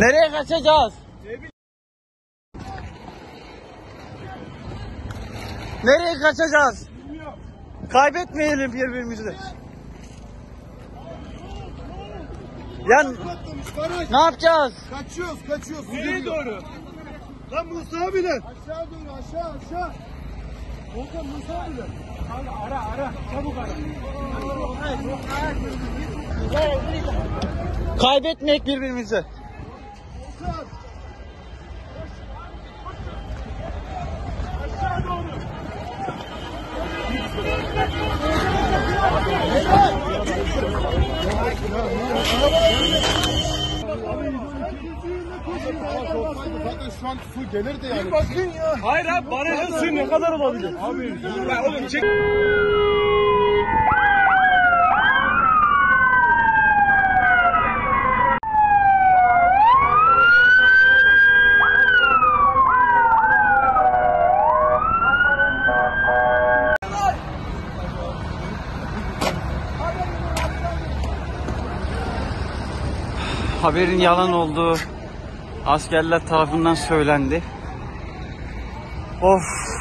Nereye kaçacağız? Nereye kaçacağız? Bilmiyorum. Kaybetmeyelim birbirimizi. Yani ne yapacağız? Kaçıyoruz. Nereye doğru? Lan Musa bile. Aşağı doğru, aşağı. Volkan Musa bile. Ara. Çabuk ara. Kaybetmek birbirimizi. Volkan. Aşağı doğru. Şu an su gelirdi yani. Bir bakın ya. Hayır abi, barajın suyu ne kadar olabilir? Abi oğlum çek. Haberin yalan olduğu askerler tarafından söylendi. Of.